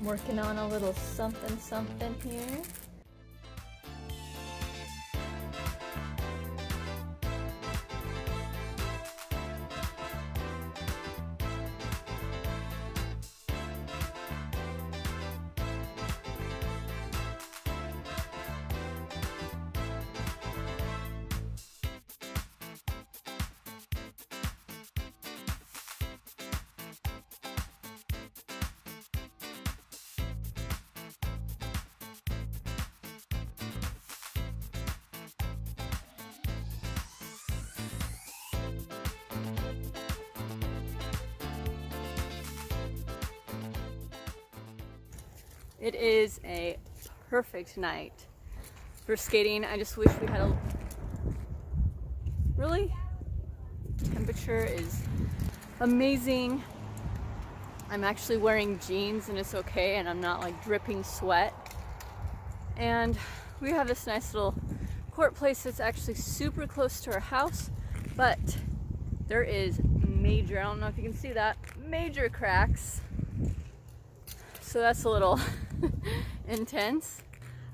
I'm working on a little something something here. It is a perfect night for skating. I just wish we had a... Really? Temperature is amazing. I'm actually wearing jeans and it's okay, and I'm not like dripping sweat. And we have this nice little court place that's actually super close to our house, but there is major, I don't know if you can see that, major cracks. So that's a little intense.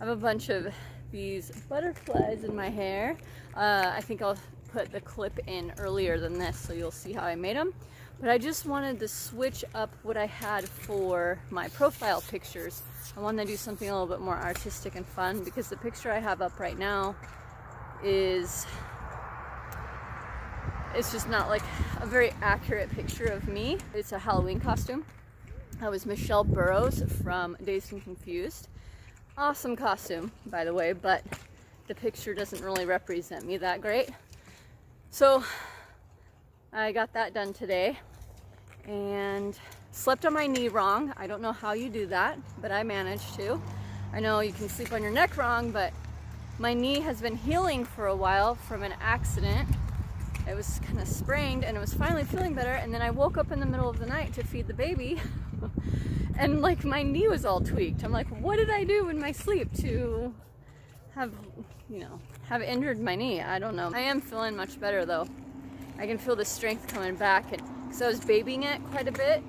I have a bunch of these butterflies in my hair. I think I'll put the clip in earlier than this so you'll see how I made them. But I just wanted to switch up what I had for my profile pictures. I wanted to do something a little bit more artistic and fun because the picture I have up right now is, it's just not like a very accurate picture of me. It's a Halloween costume. That was Michelle Burrows from Dazed and Confused. Awesome costume, by the way, but the picture doesn't really represent me that great. So I got that done today and slept on my knee wrong. I don't know how you do that, but I managed to. I know you can sleep on your neck wrong, but my knee has been healing for a while from an accident. It was kind of sprained and it was finally feeling better, and then I woke up in the middle of the night to feed the baby and like my knee was all tweaked. I'm like, what did I do in my sleep to have, you know, have injured my knee? I don't know. I am feeling much better though. I can feel the strength coming back, and because I was babying it quite a bit,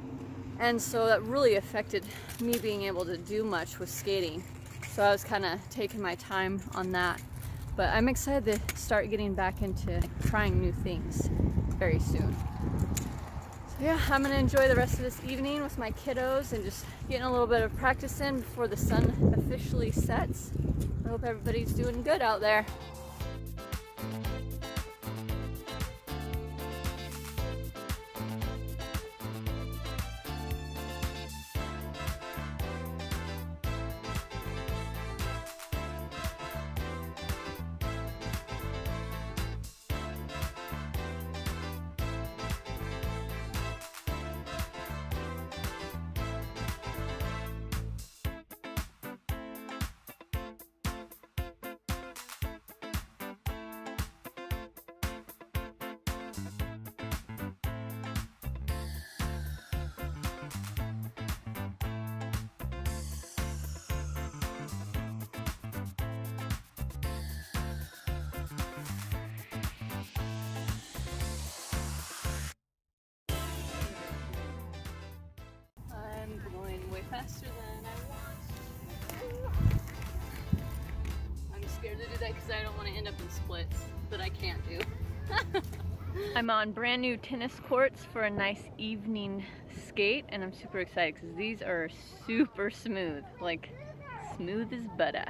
and so that really affected me being able to do much with skating. So I was kind of taking my time on that. But I'm excited to start getting back into trying new things very soon. So yeah, I'm gonna enjoy the rest of this evening with my kiddos and just getting a little bit of practice in before the sun officially sets. I hope everybody's doing good out there. Faster than I want. I'm scared to do that because I don't want to end up in splits that I can't do. I'm on brand new tennis courts for a nice evening skate, and I'm super excited because these are super smooth, like smooth as butter.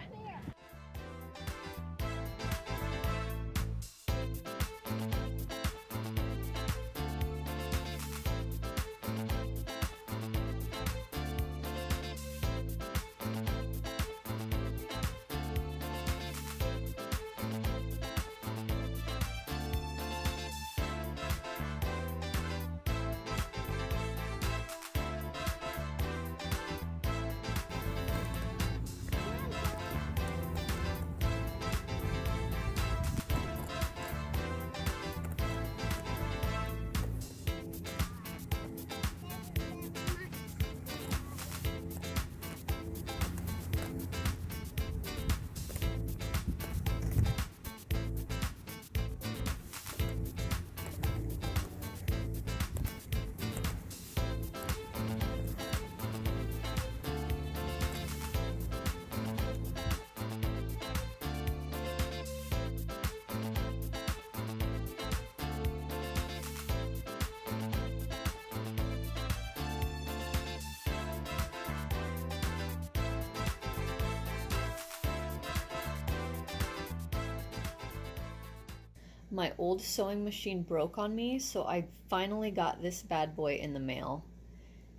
My old sewing machine broke on me, so I finally got this bad boy in the mail,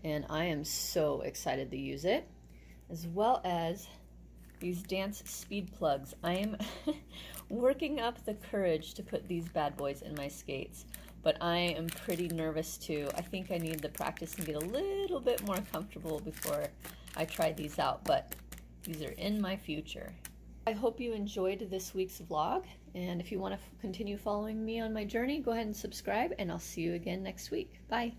and I am so excited to use it, as well as these dance speed plugs. I am working up the courage to put these bad boys in my skates, but I am pretty nervous too. I think I need the practice and get a little bit more comfortable before I try these out, but these are in my future. I hope you enjoyed this week's vlog, and if you want to continue following me on my journey, go ahead and subscribe, and I'll see you again next week. Bye!